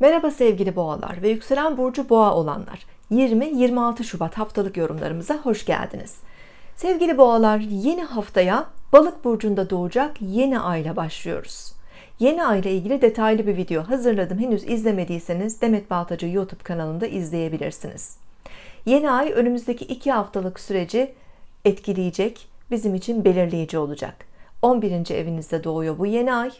Merhaba sevgili boğalar ve yükselen burcu boğa olanlar. 20-26 Şubat haftalık yorumlarımıza hoş geldiniz. Sevgili boğalar, yeni haftaya Balık burcunda doğacak yeni ay ile başlıyoruz. Yeni ay ile ilgili detaylı bir video hazırladım. Henüz izlemediyseniz Demet Baltacı YouTube kanalında izleyebilirsiniz. Yeni ay önümüzdeki 2 haftalık süreci etkileyecek, bizim için belirleyici olacak. 11. evinizde doğuyor bu yeni ay.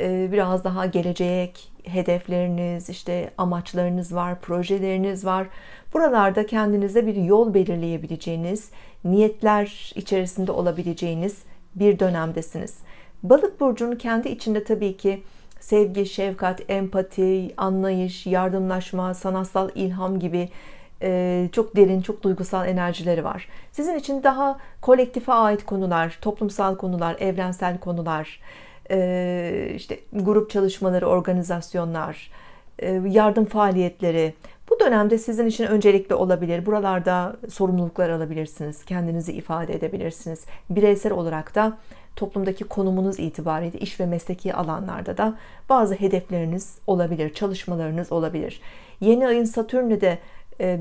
Biraz daha gelecek hedefleriniz, işte amaçlarınız var, projeleriniz var. Buralarda kendinize bir yol belirleyebileceğiniz, niyetler içerisinde olabileceğiniz bir dönemdesiniz. Balık burcunun kendi içinde tabii ki sevgi, şefkat, empati, anlayış, yardımlaşma, sanatsal ilham gibi çok derin, çok duygusal enerjileri var. Sizin için daha kolektife ait konular, toplumsal konular, evrensel konular, işte grup çalışmaları, organizasyonlar, yardım faaliyetleri bu dönemde sizin için öncelikli olabilir. Buralarda sorumluluklar alabilirsiniz, kendinizi ifade edebilirsiniz. Bireysel olarak da toplumdaki konumunuz itibariyle iş ve mesleki alanlarda da bazı hedefleriniz olabilir, çalışmalarınız olabilir. Yeni ayın Satürn'le de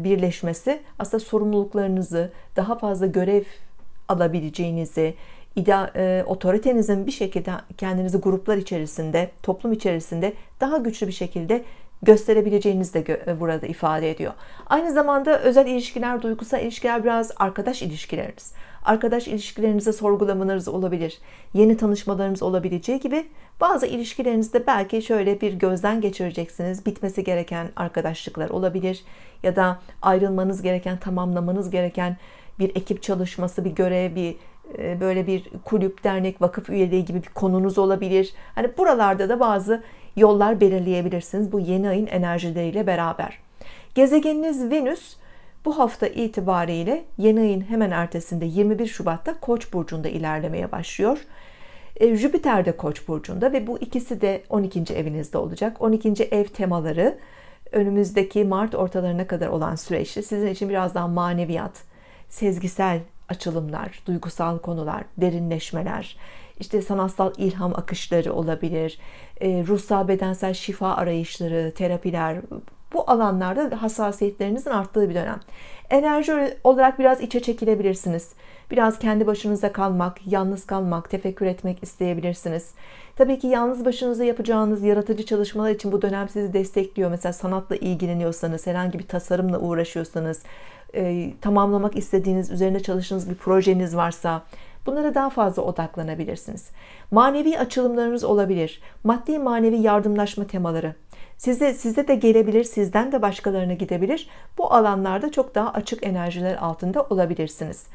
birleşmesi aslında sorumluluklarınızı, daha fazla görev alabileceğinizi, otoritenizin bir şekilde kendinizi gruplar içerisinde, toplum içerisinde daha güçlü bir şekilde gösterebileceğiniz de burada ifade ediyor. Aynı zamanda özel ilişkiler, duygusal ilişkiler, biraz arkadaş ilişkileriniz. Arkadaş ilişkilerinize sorgulamanız olabilir. Yeni tanışmalarınız olabileceği gibi bazı ilişkilerinizde belki şöyle bir gözden geçireceksiniz. Bitmesi gereken arkadaşlıklar olabilir ya da ayrılmanız gereken, tamamlamanız gereken bir ekip çalışması, bir görev, bir böyle bir kulüp, dernek, vakıf üyeliği gibi bir konunuz olabilir. Hani buralarda da bazı yollar belirleyebilirsiniz bu yeni ayın enerjileriyle beraber. Gezegeniniz Venüs bu hafta itibariyle yeni ayın hemen ertesinde 21 Şubat'ta Koç burcunda ilerlemeye başlıyor. Jüpiter de Koç burcunda ve bu ikisi de 12. evinizde olacak. 12. ev temaları önümüzdeki Mart ortalarına kadar olan süreçte sizin için biraz daha maneviyat, sezgisel açılımlar, duygusal konular, derinleşmeler, işte sanatsal ilham akışları olabilir, ruhsal bedensel şifa arayışları, terapiler, bu alanlarda hassasiyetlerinizin arttığı bir dönem. Enerji olarak biraz içe çekilebilirsiniz. Biraz kendi başınıza kalmak, yalnız kalmak, tefekkür etmek isteyebilirsiniz. Tabii ki yalnız başınıza yapacağınız yaratıcı çalışmalar için bu dönem sizi destekliyor. Mesela sanatla ilgileniyorsanız, herhangi bir tasarımla uğraşıyorsanız, tamamlamak istediğiniz, üzerine çalıştığınız bir projeniz varsa bunlara daha fazla odaklanabilirsiniz. Manevi açılımlarınız olabilir. Maddi manevi yardımlaşma temaları size de gelebilir, sizden de başkalarına gidebilir. Bu alanlarda çok daha açık enerjiler altında olabilirsiniz.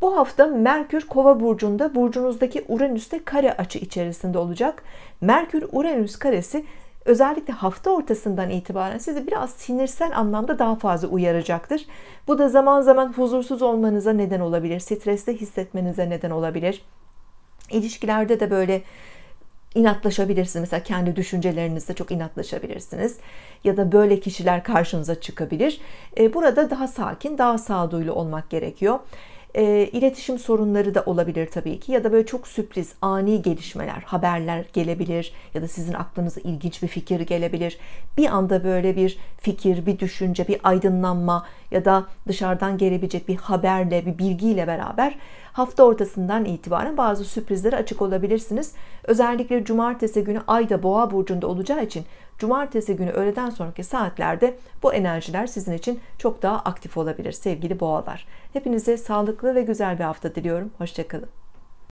Bu hafta Merkür Kova burcunda, burcunuzdaki Uranüs'te kare açı içerisinde olacak. Merkür-Uranüs karesi özellikle hafta ortasından itibaren sizi biraz sinirsel anlamda daha fazla uyaracaktır. Bu da zaman zaman huzursuz olmanıza neden olabilir, stresli hissetmenize neden olabilir. İlişkilerde de böyle inatlaşabilirsiniz. Mesela kendi düşüncelerinizde çok inatlaşabilirsiniz. Ya da böyle kişiler karşınıza çıkabilir. Burada daha sakin, daha sağduyulu olmak gerekiyor. İletişim sorunları da olabilir tabii ki, ya da böyle çok sürpriz, ani gelişmeler, haberler gelebilir ya da sizin aklınıza ilginç bir fikir gelebilir. Bir anda böyle bir fikir, bir düşünce, bir aydınlanma ya da dışarıdan gelebilecek bir haberle, bir bilgiyle beraber hafta ortasından itibaren bazı sürprizlere açık olabilirsiniz. Özellikle cumartesi günü ay da Boğa burcunda olacağı için cumartesi günü öğleden sonraki saatlerde bu enerjiler sizin için çok daha aktif olabilir sevgili boğalar. Hepinize sağlıklı ve güzel bir hafta diliyorum. Hoşça kalın.